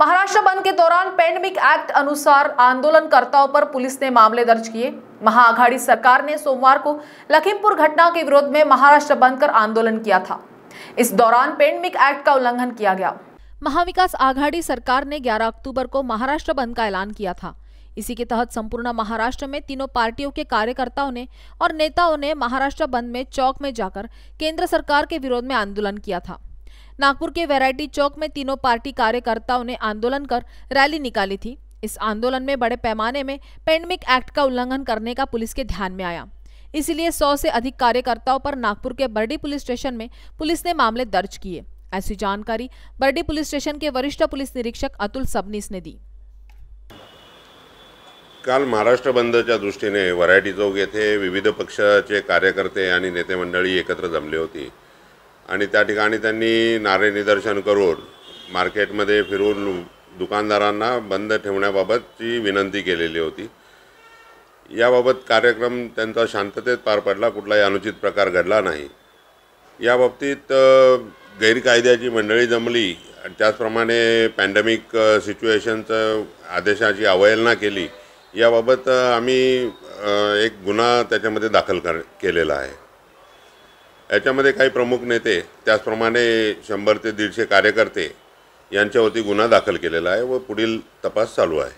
महाराष्ट्र बंद के दौरान पैंडेमिक एक्ट अनुसार आंदोलनकर्ताओं पर पुलिस ने मामले दर्ज किए। महाआघाड़ी सरकार ने सोमवार को लखीमपुर घटना के विरोध में महाराष्ट्र बंद कर आंदोलन किया था। इस दौरान पैंडेमिक एक्ट का उल्लंघन किया गया। महाविकास आघाड़ी सरकार ने 11 अक्टूबर को महाराष्ट्र बंद का ऐलान किया था। इसी के तहत संपूर्ण महाराष्ट्र में तीनों पार्टियों के कार्यकर्ताओं ने और नेताओं ने महाराष्ट्र बंद में चौक में जाकर केंद्र सरकार के विरोध में आंदोलन किया था। नागपुर के वैरायटी चौक में तीनों पार्टी कार्यकर्ताओं ने आंदोलन कर रैली निकाली थी। इस आंदोलन में बड़े पैमाने में पैंडेमिक एक्ट का उल्लंघन करने का पुलिस के ध्यान में आया, इसलिए 100 से अधिक कार्यकर्ताओं पर नागपुर के बर्डी पुलिस स्टेशन में पुलिस ने मामले दर्ज किए। ऐसी जानकारी बर्डी पुलिस स्टेशन के वरिष्ठ पुलिस निरीक्षक अतुल सबनीस ने दी। काल महाराष्ट्र बंदच्या दृष्टीने वरायटी चौक येथे विविध पक्षाचे कार्यकर्ते आणि नेते मंडळी एकत्र जमले होते आणि त्या ठिकाणी त्यांनी नारे निदर्शन करून मार्केटमध्ये फिरून दुकानदारांना बंद ठेवण्याबाबतची विनंती केलेली होती। याबाबत कार्यक्रम त्यांचा शांततेत पार पडला, कुठलाही अनुचित प्रकार घडला नाही। याबाबतीत गैरकायद्याची मंडळी जमली, त्याचप्रमाणे पॅन्डेमिक सिच्युएशनचं आदेशाची अवहेलना केली। याबाबत आम्ही एक गुन्हा त्याच्यामध्ये दाखल केलेला आहे। याच्यामध्ये काही प्रमुख नेते त्याचप्रमाणे 100 ते 150 कार्यकर्ते यांच्यावरती गुन्हा दाखल केलेला आहे व पुढील तपास चालू आहे।